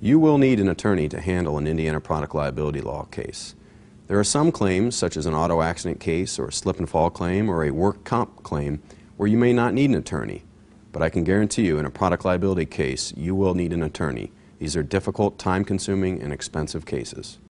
You will need an attorney to handle an Indiana product liability law case. There are some claims, such as an auto accident case or a slip and fall claim or a work comp claim, where you may not need an attorney. But I can guarantee you in a product liability case, you will need an attorney. These are difficult, time-consuming, and expensive cases.